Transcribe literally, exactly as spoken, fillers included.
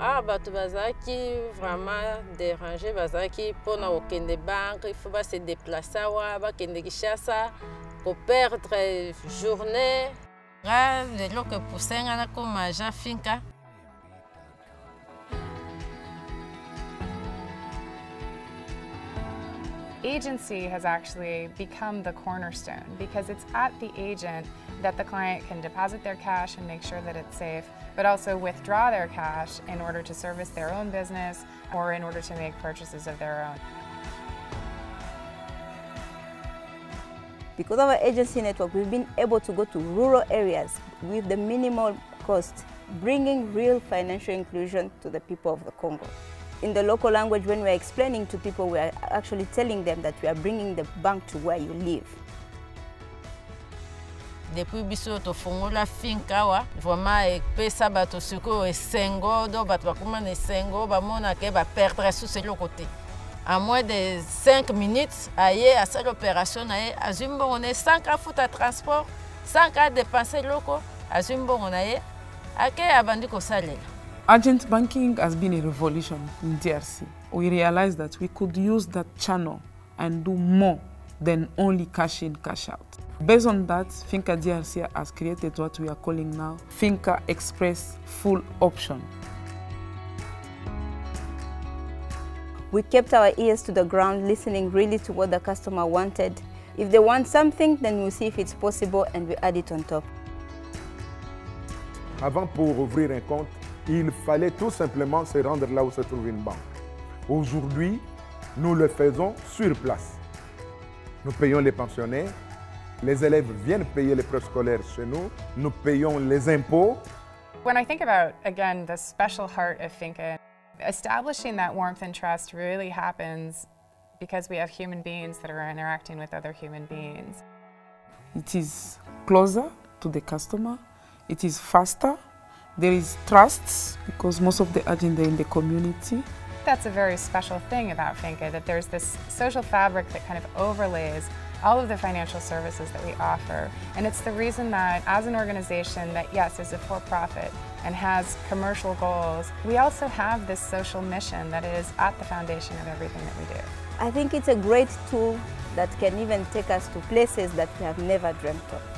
Ah, bato bazaki vraiment dérangé bazaki pona okende banque, il faut pas se déplacer wa ba kende kishasa pour perdre journée. Ra de lo que poussenga na koma ja finka. Agency has actually become the cornerstone because it's at the agent that the client can deposit their cash and make sure that it's safe, but also withdraw their cash in order to service their own business or in order to make purchases of their own. Because of our agency network, we've been able to go to rural areas with the minimal cost, bringing real financial inclusion to the people of the Congo. In the local language, when we're explaining to people, we are actually telling them that we are bringing the bank to where you live. Depuis biso to fongola finka wa vraiment e pesa bato suko e sengo do bato kuma ne sengo ba mona ke ba perdre sous ce côté. En moins de cinq minutes, ayé à cette opération ayé azumbo on est cinq à foot à transport, cinq à dépenser loko, azumbo on ayé ake abandi ko salela. Agent banking has been a revolution in D R C. We realized that we could use that channel and do more than only cash in, cash out. Based on that, Finca D R C has created what we are calling now Finca Express Full Option. We kept our ears to the ground, listening really to what the customer wanted. If they want something, then we'll see if it's possible and we add it on top. Avant pour ouvrir un compte, il fallait tout simplement se rendre là où se trouve une banque. Aujourd'hui, nous le faisons sur place. Nous payons les pensionnaires, les élèves viennent payer les frais scolaires chez nous, nous payons les impôts. When I think about, again, the special heart of Finca, establishing that warmth and trust really happens because we have human beings that are interacting with other human beings. It is closer to the customer, it is faster. There is trust, because most of the agents are in the community. That's a very special thing about Finca, that there's this social fabric that kind of overlays all of the financial services that we offer. And it's the reason that, as an organization that, yes, is a for-profit and has commercial goals, we also have this social mission that is at the foundation of everything that we do. I think it's a great tool that can even take us to places that we have never dreamt of.